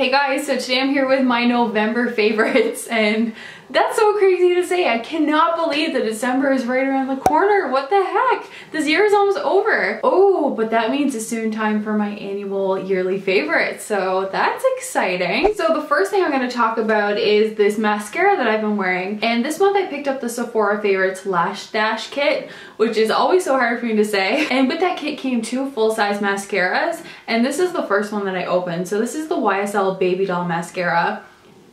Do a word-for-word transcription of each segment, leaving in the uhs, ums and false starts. Hey guys, so today I'm here with my November favorites, and that's so crazy to say. I cannot believe that December is right around the corner. What the heck? This year is almost over. Oh, but that means it's soon time for my annual yearly favorites, so that's exciting. So the first thing I'm going to talk about is this mascara that I've been wearing. And this month I picked up the Sephora Favorites Lash Dash Kit, which is always so hard for me to say. And with that kit came two full-size mascaras, and this is the first one that I opened. So this is the Y S L Babydoll mascara.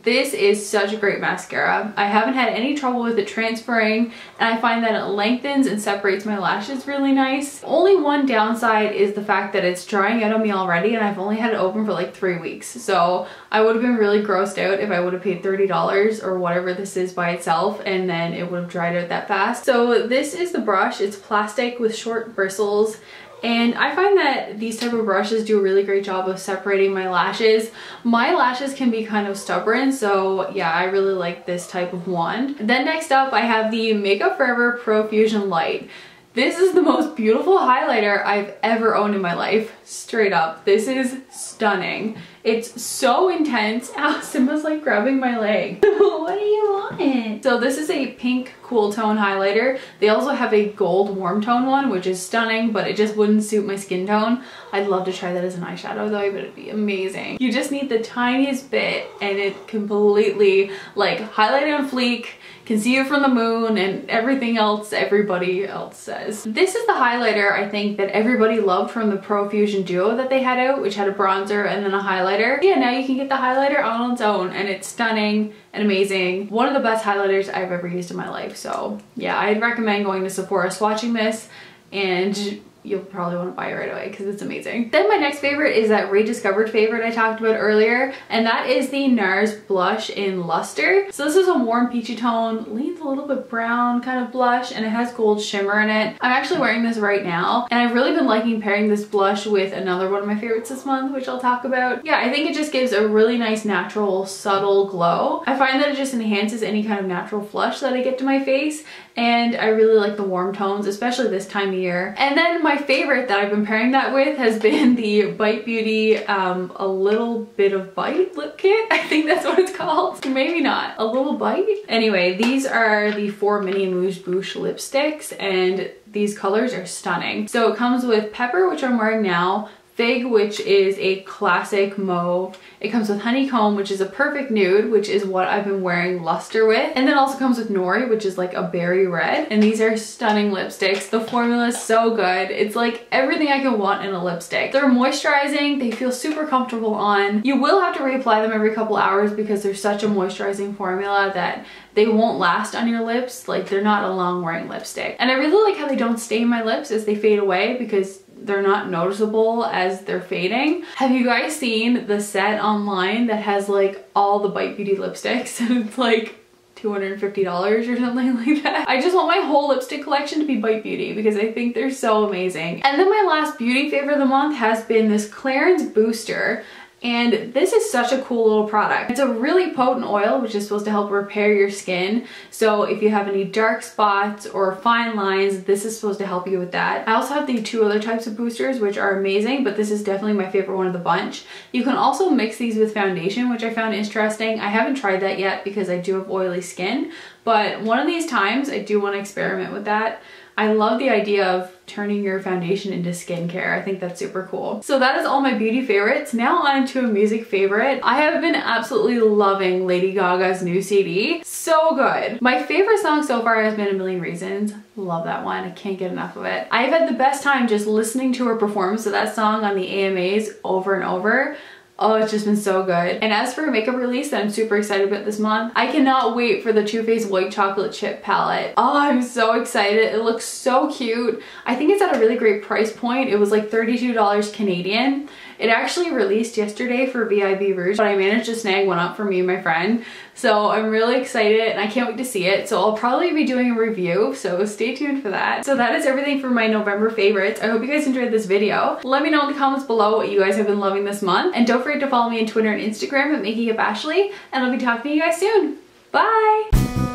This is such a great mascara. I haven't had any trouble with it transferring, and I find that it lengthens and separates my lashes really nice. Only one downside is the fact that it's drying out on me already, and I've only had it open for like three weeks. So I would have been really grossed out if I would have paid thirty dollars or whatever this is by itself, and then it would have dried out that fast. So this is the brush. It's plastic with short bristles. And I find that these type of brushes do a really great job of separating my lashes. My lashes can be kind of stubborn, so yeah, I really like this type of wand. Then next up, I have the Makeup Forever Pro Fusion Light. This is the most beautiful highlighter I've ever owned in my life. Straight up, this is stunning. It's so intense. Ow, Simba's like grabbing my leg. What do you want? So this is a pink cool tone highlighter. They also have a gold warm tone one, which is stunning, but it just wouldn't suit my skin tone. I'd love to try that as an eyeshadow though, but it'd be amazing. You just need the tiniest bit and it completely like highlight on fleek, can see you from the moon, and everything else everybody else says. This is the highlighter I think that everybody loved from the Pro Fusion duo that they had out, which had a bronzer and then a highlighter. Yeah, now you can get the highlighter on its own, and it's stunning and amazing. One of the best highlighters I've ever used in my life. So yeah, I'd recommend going to Sephora, swatching this, and you'll probably want to buy it right away because it's amazing. Then my next favorite is that rediscovered favorite I talked about earlier, and that is the NARS blush in Luster. So this is a warm peachy tone, leans a little bit brown kind of blush, and it has gold shimmer in it. I'm actually wearing this right now, and I've really been liking pairing this blush with another one of my favorites this month, which I'll talk about. Yeah, I think it just gives a really nice natural subtle glow. I find that it just enhances any kind of natural flush that I get to my face, and I really like the warm tones, especially this time of year. And then my favorite that I've been pairing that with has been the Bite Beauty um, A Little Bit of Bite lip kit. I think that's what it's called. Maybe not. A Little Bite? Anyway, these are the four mini Mousse Bouche lipsticks, and these colors are stunning. So it comes with Pepper, which I'm wearing now, Fig, which is a classic mauve. It comes with Honeycomb, which is a perfect nude, which is what I've been wearing Luster with. And then also comes with Nori, which is like a berry red. And these are stunning lipsticks. The formula is so good. It's like everything I could want in a lipstick. They're moisturizing. They feel super comfortable on. You will have to reapply them every couple hours because they're such a moisturizing formula that they won't last on your lips. Like, they're not a long wearing lipstick. And I really like how they don't stain my lips as they fade away because they're not noticeable as they're fading. Have you guys seen the set online that has like all the Bite Beauty lipsticks? And it's like two hundred fifty dollars or something like that. I just want my whole lipstick collection to be Bite Beauty because I think they're so amazing. And then my last beauty favorite of the month has been this Clarins booster. And this is such a cool little product. It's a really potent oil, which is supposed to help repair your skin. So if you have any dark spots or fine lines, this is supposed to help you with that. I also have the two other types of boosters, which are amazing, but this is definitely my favorite one of the bunch. You can also mix these with foundation, which I found interesting. I haven't tried that yet because I do have oily skin, but one of these times I do want to experiment with that. I love the idea of turning your foundation into skincare. I think that's super cool. So that is all my beauty favorites. Now on to a music favorite. I have been absolutely loving Lady Gaga's new C D. So good. My favorite song so far has been A Million Reasons. Love that one. I can't get enough of it. I've had the best time just listening to her performance of that song on the A M As over and over. Oh, it's just been so good. And as for a makeup release that I'm super excited about this month, I cannot wait for the Too Faced White Chocolate Chip Palette. Oh, I'm so excited. It looks so cute. I think it's at a really great price point. It was like thirty-two dollars Canadian. It actually released yesterday for V I B Rouge, but I managed to snag one up for me and my friend. So I'm really excited and I can't wait to see it. So I'll probably be doing a review, so stay tuned for that. So that is everything for my November favorites. I hope you guys enjoyed this video. Let me know in the comments below what you guys have been loving this month. And don't forget to follow me on Twitter and Instagram at makingupashlee, and I'll be talking to you guys soon. Bye!